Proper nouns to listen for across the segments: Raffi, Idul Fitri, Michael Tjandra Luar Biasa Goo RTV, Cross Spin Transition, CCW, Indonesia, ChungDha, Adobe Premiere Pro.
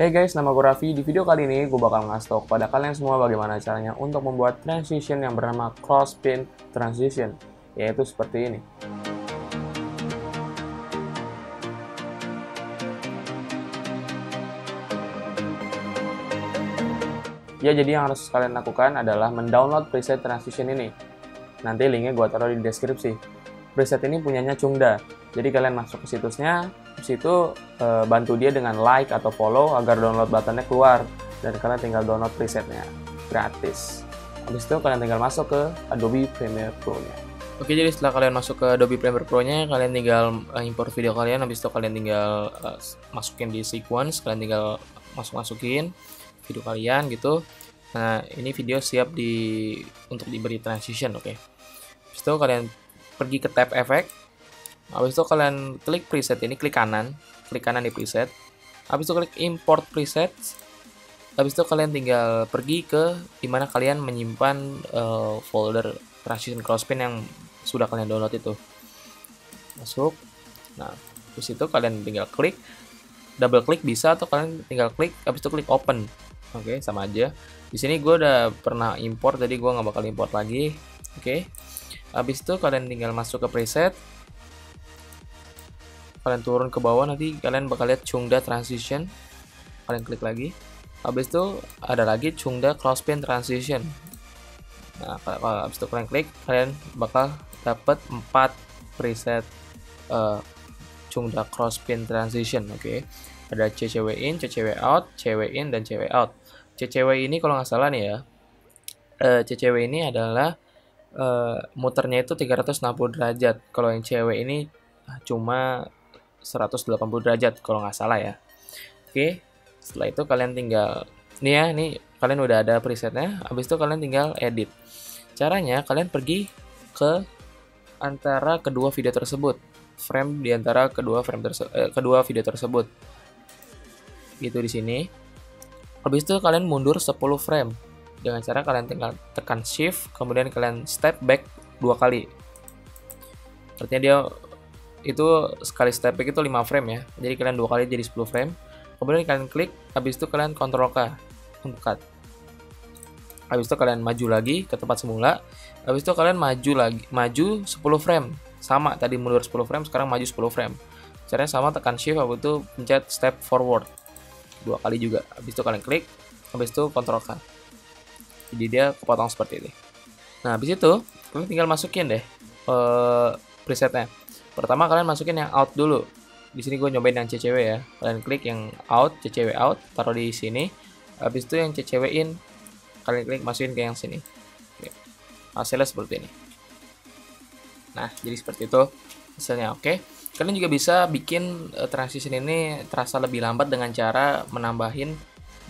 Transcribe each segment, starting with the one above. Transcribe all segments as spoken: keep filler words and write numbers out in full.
Hey guys, nama gue Raffi. Di video kali ini gue bakal ngasih tau kepada kalian semua bagaimana caranya untuk membuat transition yang bernama Cross Spin Transition, yaitu seperti ini. Ya, jadi yang harus kalian lakukan adalah mendownload preset transition ini. Nanti linknya gue taruh di deskripsi. Preset ini punyanya ChungDha, jadi kalian masuk ke situsnya, situ e, bantu dia dengan like atau follow agar download buttonnya keluar, dan kalian tinggal download presetnya gratis. Habis itu kalian tinggal masuk ke Adobe Premiere Pro-nya. Oke, jadi setelah kalian masuk ke Adobe Premiere Pro-nya, kalian tinggal e, import video kalian, habis itu kalian tinggal e, masukin di sequence, kalian tinggal masuk-masukin video kalian gitu. Nah, ini video siap di untuk diberi transition, oke. Okay. Habis itu kalian pergi ke tab efek, habis itu kalian klik preset ini, klik kanan, klik kanan di preset, habis itu klik import preset, habis itu kalian tinggal pergi ke dimana kalian menyimpan uh, folder transition cross spin yang sudah kalian download itu, masuk. Nah, terus itu kalian tinggal klik, double klik bisa, atau kalian tinggal klik, habis itu klik open, oke, okay, sama aja. Di sini gue udah pernah import, jadi gue nggak bakal import lagi, oke. Okay. Habis itu kalian tinggal masuk ke preset, kalian turun ke bawah, nanti kalian bakal lihat ChungDha transition, kalian klik lagi. Habis itu ada lagi ChungDha cross spin transition. Nah, kalau habis itu kalian klik, kalian bakal dapat empat preset uh, ChungDha cross spin transition, oke, okay. Ada C C W in, C C W out, C C W in, dan C C W out. C C W ini kalau nggak salah nih ya, uh, C C W ini adalah Uh, muternya itu tiga ratus enam puluh derajat. Kalau yang cewek ini cuma seratus delapan puluh derajat kalau nggak salah ya. Oke, okay. Setelah itu kalian tinggal nih ya, nih kalian udah ada presetnya. Habis itu kalian tinggal edit. Caranya kalian pergi ke antara kedua video tersebut, frame di antara kedua frame terse- eh, kedua video tersebut. Gitu di sini. Habis itu kalian mundur sepuluh frame. Dengan cara kalian tinggal tekan shift, kemudian kalian step back dua kali. Artinya dia itu sekali step back itu lima frame ya. Jadi kalian dua kali jadi sepuluh frame. Kemudian kalian klik, habis itu kalian Ctrl K untuk cut. Habis itu kalian maju lagi ke tempat semula. Habis itu kalian maju lagi, maju sepuluh frame. Sama tadi mundur sepuluh frame, sekarang maju sepuluh frame. Caranya sama, tekan shift, habis itu pencet step forward dua kali juga. Habis itu kalian klik, habis itu Ctrl K. Jadi dia kepotong seperti ini. Nah, habis itu kalian tinggal masukin deh uh, presetnya. Pertama kalian masukin yang out dulu. Di sini gue nyobain yang C C W ya. Kalian klik yang out, C C W out, taruh di sini. Habis itu yang C C W in, kalian klik masukin ke yang sini. Oke. Hasilnya seperti ini. Nah, jadi seperti itu hasilnya, oke. Okay. Kalian juga bisa bikin uh, transition ini terasa lebih lambat dengan cara menambahin,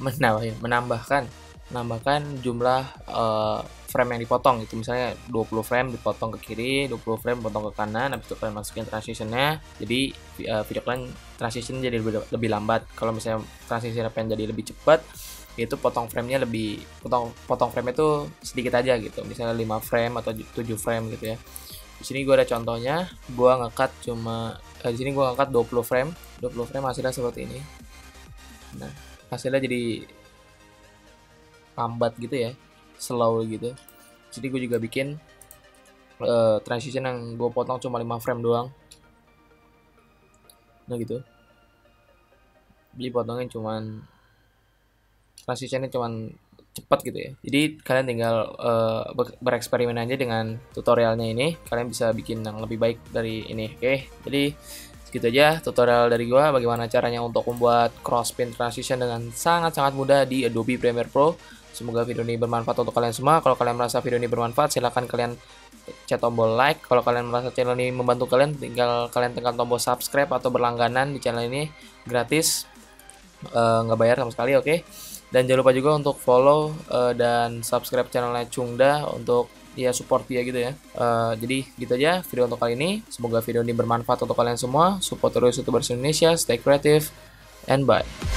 menambahin, menambahkan. menambahkan jumlah uh, frame yang dipotong gitu, misalnya dua puluh frame dipotong ke kiri, dua puluh frame dipotong ke kanan, habis itu kalian masukin transitionnya, jadi uh, video kalian transition jadi lebih, lebih lambat. Kalau misalnya transitionnya pengen jadi lebih cepat, itu potong framenya lebih potong potong frame itu sedikit aja gitu, misalnya lima frame atau tujuh frame gitu ya. Di sini gua ada contohnya, gua ngekat cuma eh, di sini gua ngekat dua puluh frame, dua puluh frame hasilnya seperti ini. Nah, hasilnya jadi lambat gitu ya, slow gitu. Jadi gue juga bikin uh, transition yang gue potong cuma lima frame doang. Nah gitu. Beli potongnya cuman transitionnya cuman cepat gitu ya. Jadi kalian tinggal uh, bereksperimen aja dengan tutorialnya ini. Kalian bisa bikin yang lebih baik dari ini, oke? Okay? Jadi segitu aja tutorial dari gua bagaimana caranya untuk membuat cross spin transition dengan sangat-sangat mudah di Adobe Premiere Pro. Semoga video ini bermanfaat untuk kalian semua. Kalau kalian merasa video ini bermanfaat, silahkan kalian cek tombol like. Kalau kalian merasa channel ini membantu kalian, tinggal kalian tekan tombol subscribe atau berlangganan di channel ini, gratis, nggak e, bayar sama sekali, oke. Okay? Dan jangan lupa juga untuk follow e, dan subscribe channelnya ChungDha untuk ya support dia gitu ya. Uh, jadi gitu aja video untuk kali ini. Semoga video ini bermanfaat untuk kalian semua. Support terus YouTubers Indonesia. Stay creative and bye.